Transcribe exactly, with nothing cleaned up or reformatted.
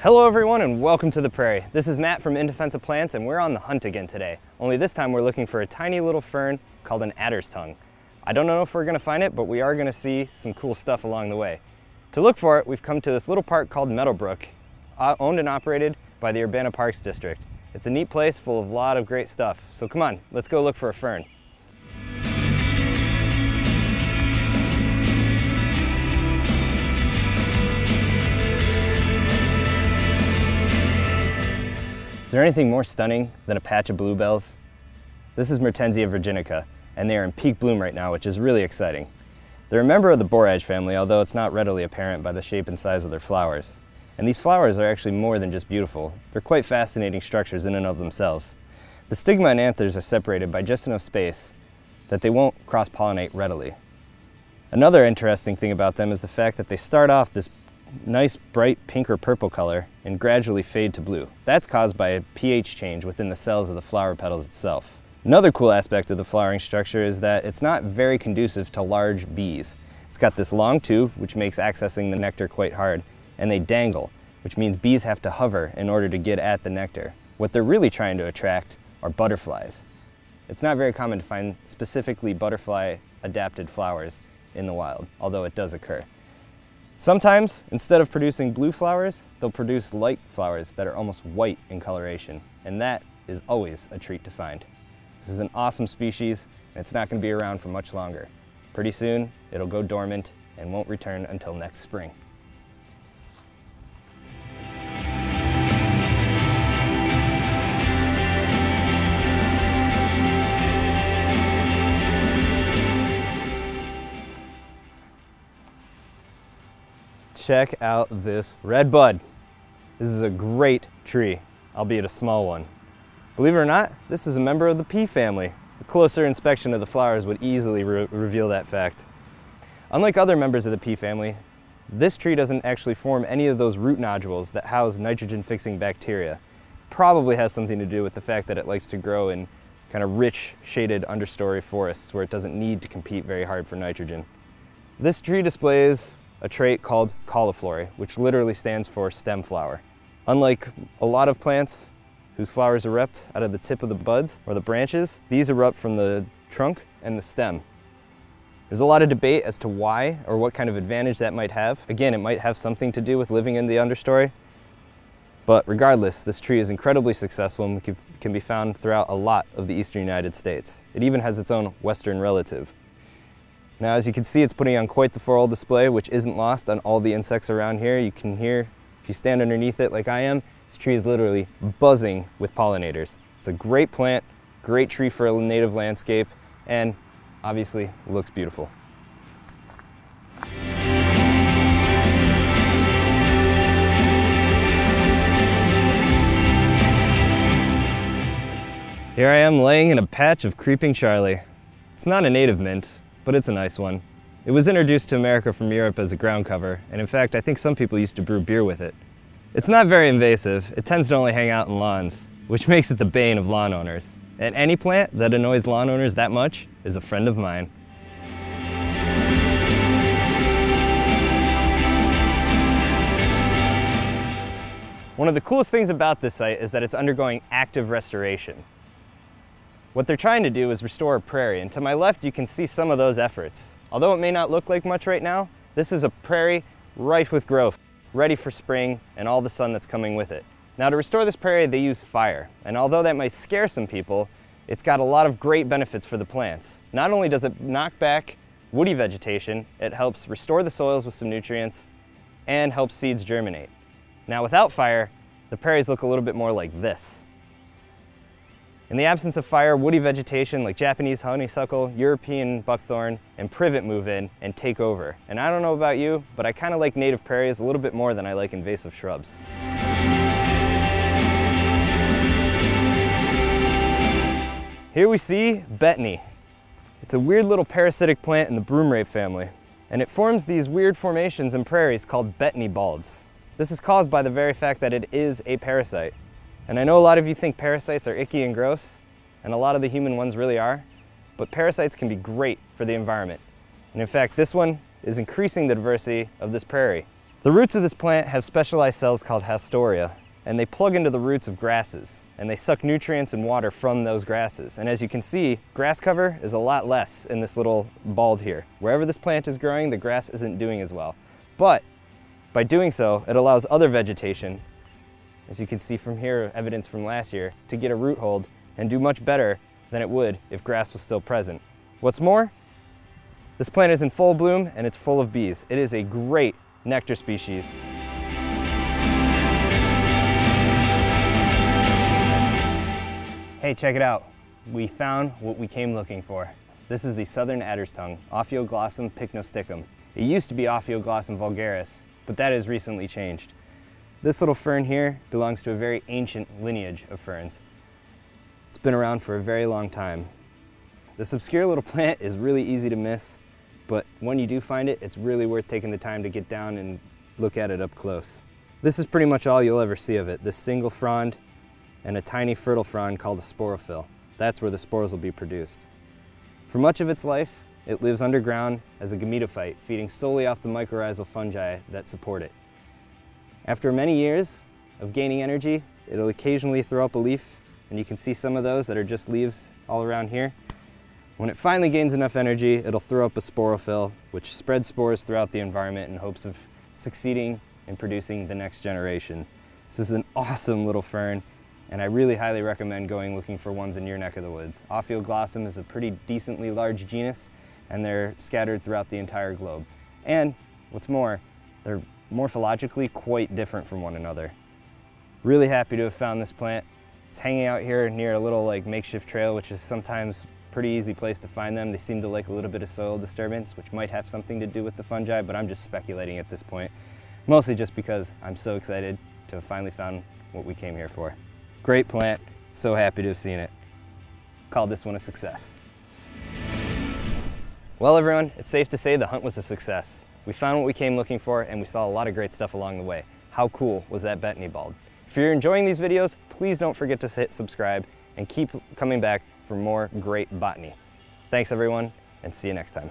Hello everyone and welcome to the prairie. This is Matt from In Defense of Plants and we're on the hunt again today. Only this time we're looking for a tiny little fern called an adder's tongue. I don't know if we're going to find it, but we are going to see some cool stuff along the way. To look for it, we've come to this little park called Meadowbrook, owned and operated by the Urbana Parks District. It's a neat place full of a lot of great stuff. So come on, let's go look for a fern. Is there anything more stunning than a patch of bluebells? This is Mertensia virginica, and they are in peak bloom right now, which is really exciting. They're a member of the borage family, although it's not readily apparent by the shape and size of their flowers. And these flowers are actually more than just beautiful. They're quite fascinating structures in and of themselves. The stigma and anthers are separated by just enough space that they won't cross-pollinate readily. Another interesting thing about them is the fact that they start off this nice bright pink or purple color and gradually fade to blue. That's caused by a pH change within the cells of the flower petals itself. Another cool aspect of the flowering structure is that it's not very conducive to large bees. It's got this long tube which makes accessing the nectar quite hard, and they dangle, which means bees have to hover in order to get at the nectar. What they're really trying to attract are butterflies. It's not very common to find specifically butterfly adapted flowers in the wild, although it does occur. Sometimes, instead of producing blue flowers, they'll produce light flowers that are almost white in coloration, and that is always a treat to find. This is an awesome species, and it's not going to be around for much longer. Pretty soon, it'll go dormant and won't return until next spring. Check out this red bud. This is a great tree, albeit a small one. Believe it or not, this is a member of the pea family. A closer inspection of the flowers would easily re reveal that fact. Unlike other members of the pea family, this tree doesn't actually form any of those root nodules that house nitrogen-fixing bacteria. Probably has something to do with the fact that it likes to grow in kind of rich, shaded understory forests where it doesn't need to compete very hard for nitrogen. This tree displays a trait called cauliflory, which literally stands for stem flower. Unlike a lot of plants whose flowers erupt out of the tip of the buds or the branches, these erupt from the trunk and the stem. There's a lot of debate as to why or what kind of advantage that might have. Again, it might have something to do with living in the understory, but regardless, this tree is incredibly successful and can be found throughout a lot of the eastern United States. It even has its own western relative. Now, as you can see, it's putting on quite the floral display, which isn't lost on all the insects around here. You can hear, if you stand underneath it like I am, this tree is literally buzzing with pollinators. It's a great plant, great tree for a native landscape, and obviously looks beautiful. Here I am laying in a patch of creeping Charlie. It's not a native mint, but it's a nice one. It was introduced to America from Europe as a ground cover, and in fact, I think some people used to brew beer with it. It's not very invasive. It tends to only hang out in lawns, which makes it the bane of lawn owners. And any plant that annoys lawn owners that much is a friend of mine. One of the coolest things about this site is that it's undergoing active restoration. What they're trying to do is restore a prairie, and to my left you can see some of those efforts. Although it may not look like much right now, this is a prairie rife with growth, ready for spring and all the sun that's coming with it. Now, to restore this prairie, they use fire, and although that might scare some people, it's got a lot of great benefits for the plants. Not only does it knock back woody vegetation, it helps restore the soils with some nutrients and helps seeds germinate. Now, without fire, the prairies look a little bit more like this. In the absence of fire, woody vegetation like Japanese honeysuckle, European buckthorn, and privet move in and take over. And I don't know about you, but I kind of like native prairies a little bit more than I like invasive shrubs. Here we see betony. It's a weird little parasitic plant in the broomrape family, and it forms these weird formations in prairies called betony balds. This is caused by the very fact that it is a parasite. And I know a lot of you think parasites are icky and gross, and a lot of the human ones really are, but parasites can be great for the environment. And in fact, this one is increasing the diversity of this prairie. The roots of this plant have specialized cells called haustoria, and they plug into the roots of grasses, and they suck nutrients and water from those grasses. And as you can see, grass cover is a lot less in this little bald here. Wherever this plant is growing, the grass isn't doing as well. But by doing so, it allows other vegetation, as you can see from here, evidence from last year, to get a root hold and do much better than it would if grass was still present. What's more, this plant is in full bloom and it's full of bees. It is a great nectar species. Hey, check it out. We found what we came looking for. This is the Southern Adder's Tongue, Ophioglossum pycnosticum. It used to be Ophioglossum vulgaris, but that has recently changed. This little fern here belongs to a very ancient lineage of ferns. It's been around for a very long time. This obscure little plant is really easy to miss, but when you do find it, it's really worth taking the time to get down and look at it up close. This is pretty much all you'll ever see of it, this single frond and a tiny fertile frond called a sporophyll. That's where the spores will be produced. For much of its life, it lives underground as a gametophyte, feeding solely off the mycorrhizal fungi that support it. After many years of gaining energy, it'll occasionally throw up a leaf, and you can see some of those that are just leaves all around here. When it finally gains enough energy, it'll throw up a sporophyll, which spreads spores throughout the environment in hopes of succeeding in producing the next generation. This is an awesome little fern, and I really highly recommend going looking for ones in your neck of the woods. Ophioglossum is a pretty decently large genus, and they're scattered throughout the entire globe. And what's more, they're morphologically quite different from one another. Really happy to have found this plant. It's hanging out here near a little like makeshift trail, which is sometimes a pretty easy place to find them. They seem to like a little bit of soil disturbance, which might have something to do with the fungi, but I'm just speculating at this point, mostly just because I'm so excited to have finally found what we came here for. Great plant, so happy to have seen it. Call this one a success. Well everyone, it's safe to say the hunt was a success. We found what we came looking for and we saw a lot of great stuff along the way. How cool was that betony bulb? If you're enjoying these videos, please don't forget to hit subscribe and keep coming back for more great botany. Thanks everyone, and see you next time.